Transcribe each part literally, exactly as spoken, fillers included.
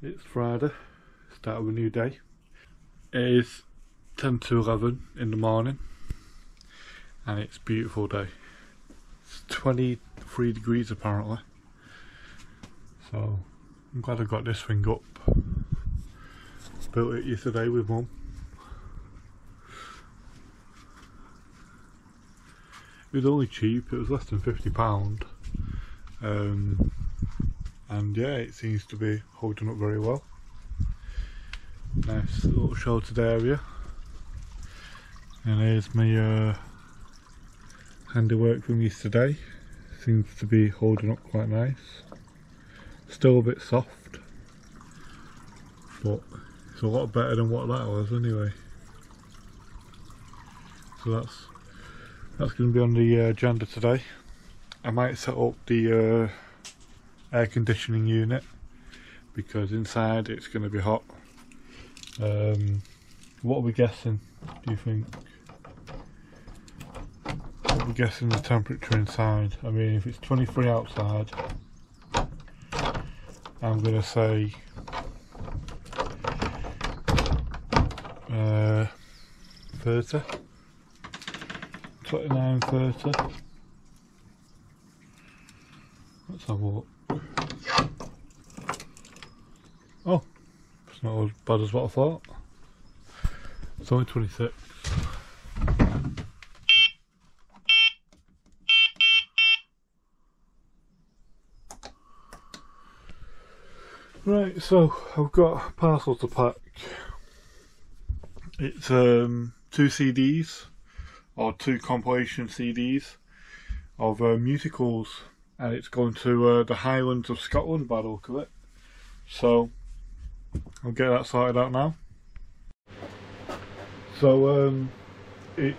It's Friday, start of a new day. It is ten to eleven in the morning and it's a beautiful day. It's twenty-three degrees apparently, so I'm glad I got this thing up. Built it yesterday with Mum. It was only cheap, it was less than fifty pounds. Um, and yeah, it seems to be holding up very well. Nice little sheltered area, and here's my uh, handiwork from yesterday. Seems to be holding up quite nice, still a bit soft, but it's a lot better than what that was anyway. So that's that's going to be on the uh, agenda today. I might set up the uh, air conditioning unit because inside it's going to be hot. Um, what are we guessing, do you think? What are we guessing the temperature inside? I mean, if it's twenty-three outside, I'm going to say uh, thirty, twenty-nine, thirty. Let's have a look. Oh, it's not as bad as what I thought. It's only twenty-six. Right, so I've got a parcel to pack. It's um, two C Ds, or two compilation C Ds of uh, musicals, and it's going to uh, the Highlands of Scotland by the look of it. So I'll get that sorted out now. So um, it's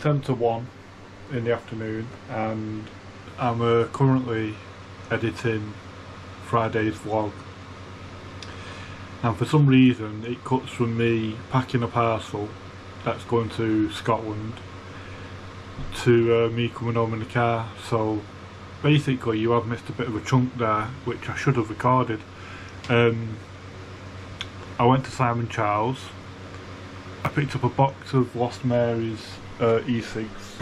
ten to one in the afternoon and I'm uh, currently editing Friday's vlog, and for some reason it cuts from me packing a parcel that's going to Scotland to uh, me coming home in the car. So basically you have missed a bit of a chunk there which I should have recorded. um, I went to Simon Charles, I picked up a box of Lost Mary's uh, e-cigs,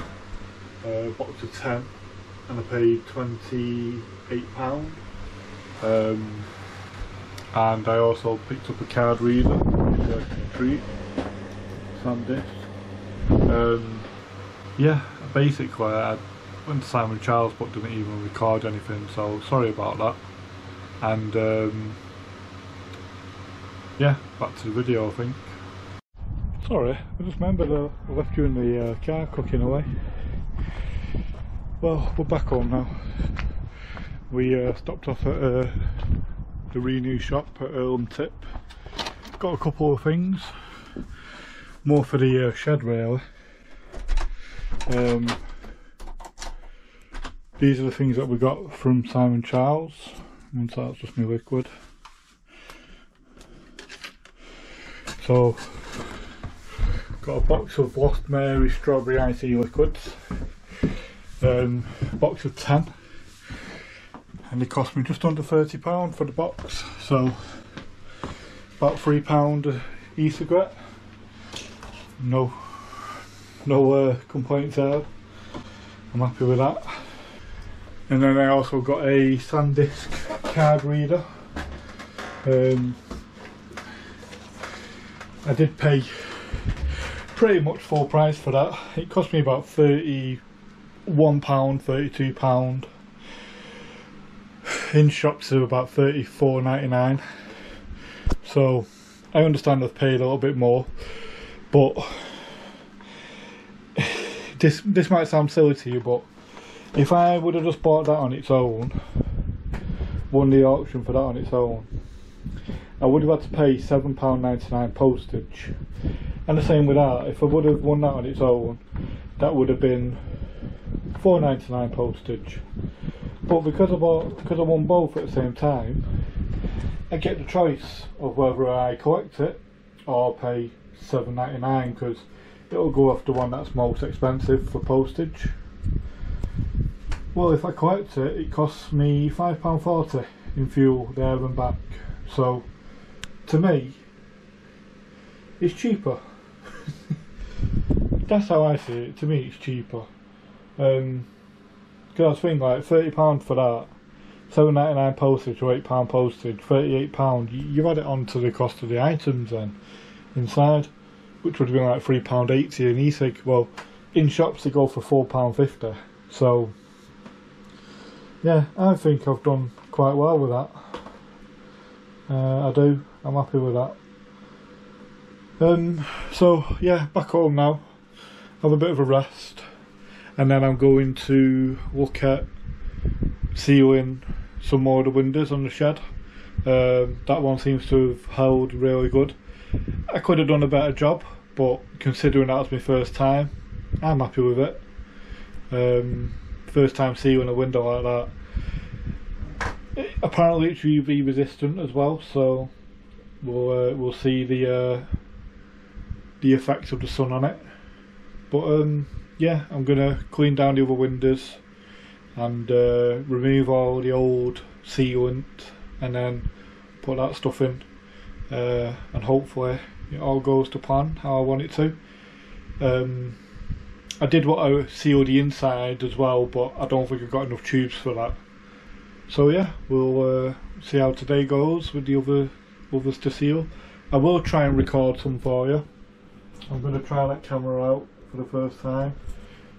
a uh, box of ten, and I paid twenty-eight pounds, um, and I also picked up a card reader, which I can treat, SanDisk. Um, yeah, basically I went to Simon Charles but didn't even record anything, so sorry about that. And um, yeah, back to the video I think. Sorry, I just remembered I left you in the uh, car cooking away. Well, we're back home now. We uh, stopped off at uh, the Renew shop at Irlam Tip. Got a couple of things, more for the uh, shed really. Um, These are the things that we got from Simon Charles. And so that's just my liquid. So, got a box of Lost Mary strawberry icy liquids. Um, a box of ten. And they cost me just under thirty pounds for the box. So, about three pounds e-cigarette. No, no uh, complaints there. I'm happy with that. And then I also got a SanDisk card reader. Um, I did pay pretty much full price for that. It cost me about thirty-one pounds, thirty-two pounds. In shops it was about thirty-four ninety-nine. So I understand I've paid a little bit more, but this this might sound silly to you, but if I would have just bought that on its own, won the auction for that on its own, I would have had to pay seven pounds ninety-nine postage. And the same with that, if I would have won that on its own, that would have been four pounds ninety-nine postage. But because I, bought, because I won both at the same time, I get the choice of whether I collect it or pay seven pounds ninety-nine, because it will go after one that's most expensive for postage. Well, if I collect it, it costs me five pounds forty in fuel there and back, So to me it's cheaper. That's how I see it. To me it's cheaper. Um, because I think like thirty pounds for that, seven ninety-nine postage or eight pound postage, thirty-eight pounds, you add it on to the cost of the items then inside, which would have been like three pound eighty an e-cig. Well, in shops they go for four pound fifty. So yeah, I think I've done quite well with that. Uh, I do, I'm happy with that. Um, so yeah, back home now, have a bit of a rest, and then I'm going to look at sealing some more of the windows on the shed. Um, that one seems to have held really good. I could have done a better job, but considering that was my first time, I'm happy with it. Um, first time sealing a window like that. It, apparently it's U V resistant as well, so we'll uh, we'll see the uh, the effects of the sun on it. But um, yeah, I'm gonna clean down the other windows and uh, remove all the old sealant and then put that stuff in, uh, and hopefully it all goes to plan how I want it to. Um, I did want to seal the inside as well, but I don't think I've got enough tubes for that. So yeah, we'll uh, see how today goes with the other others to seal. I will try and record some for you. I'm going to try that camera out for the first time,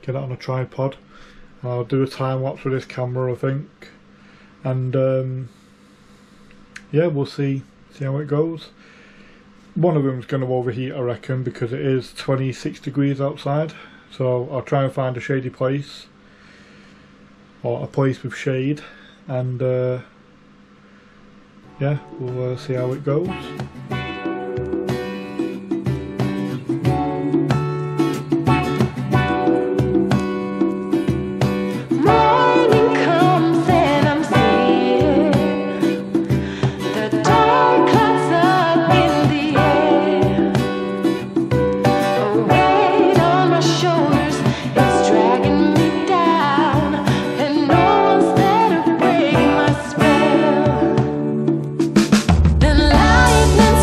get it on a tripod. I'll do a time lapse with this camera, I think, and um, yeah, we'll see see how it goes. One of them's going to overheat, I reckon, because it is twenty-six degrees outside. So I'll try and find a shady place, or a place with shade, and uh, yeah, we'll uh, see how it goes. Then life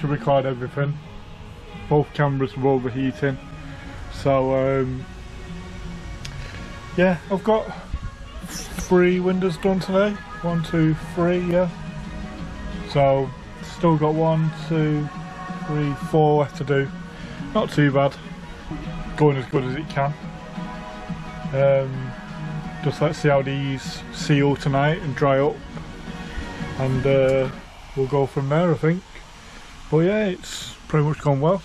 To record everything. Both cameras were overheating, so um, yeah, I've got three windows done today. One two three, yeah, so still got one two three four left to do. Not too bad, going as good as it can. Um, just let's see how these seal tonight and dry up, and uh, we'll go from there, I think. But yeah, it's pretty much gone well.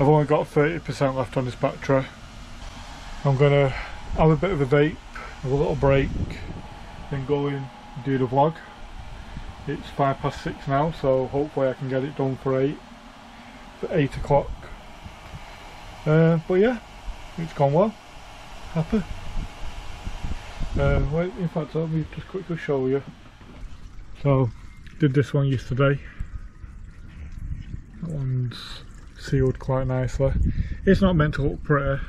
I've only got thirty percent left on this battery. I'm gonna have a bit of a vape, have a little break, then go in and do the vlog. It's five past six now, so hopefully I can get it done for eight, for eight o'clock. Uh, but yeah, it's gone well. Happy. Uh, wait, in fact, let me just quickly show you. So, did this one yesterday. That one's sealed quite nicely. It's not meant to look pretty.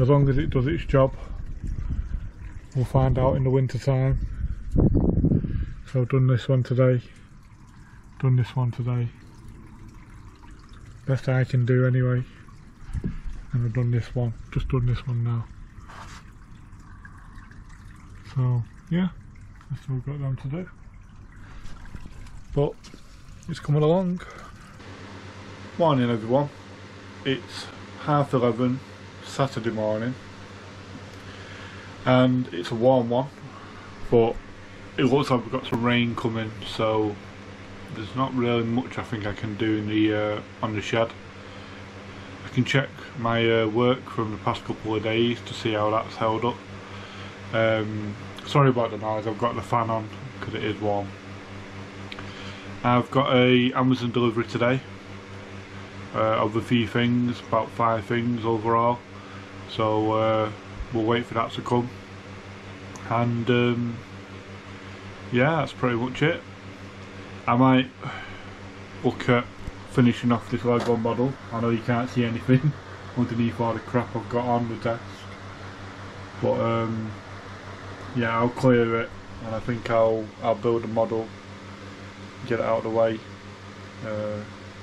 As long as it does its job, we'll find out in the winter time. So I've done this one today, done this one today. Best I can do anyway. And I've done this one, just done this one now. So yeah, that's all I've got them to do. But it's coming along. Morning everyone, it's half eleven Saturday morning, and it's a warm one, but it looks like we've got some rain coming, so there's not really much I think I can do in the uh, on the shed. I can check my uh, work from the past couple of days to see how that's held up. Um, sorry about the noise, I've got the fan on because it is warm. I've got a Amazon delivery today. Uh, of a few things, about five things overall, so uh, we'll wait for that to come, and um, yeah, that's pretty much it. I might look at finishing off this Lego model. I know you can't see anything underneath all the crap I've got on the desk, but um, yeah, I'll clear it, and I think I'll, I'll build a model, get it out of the way, uh,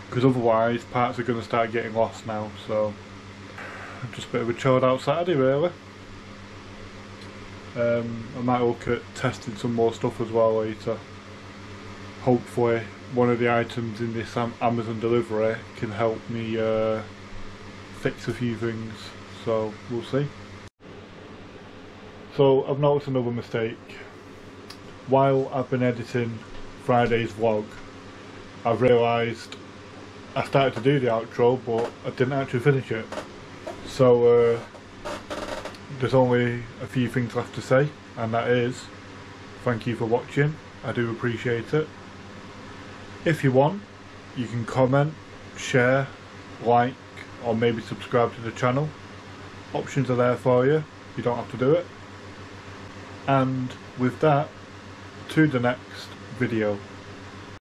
because otherwise parts are going to start getting lost now. So just a bit of a chilled out Saturday really. um, I might look at testing some more stuff as well later. Hopefully one of the items in this Amazon delivery can help me uh, fix a few things, so we'll see. So I've noticed another mistake. While I've been editing Friday's vlog, I've realised I started to do the outro, but I didn't actually finish it. So uh, there's only a few things left to say, and that is thank you for watching. I do appreciate it. If you want, you can comment, share, like, or maybe subscribe to the channel. Options are there for you, you don't have to do it. And with that, to the next video.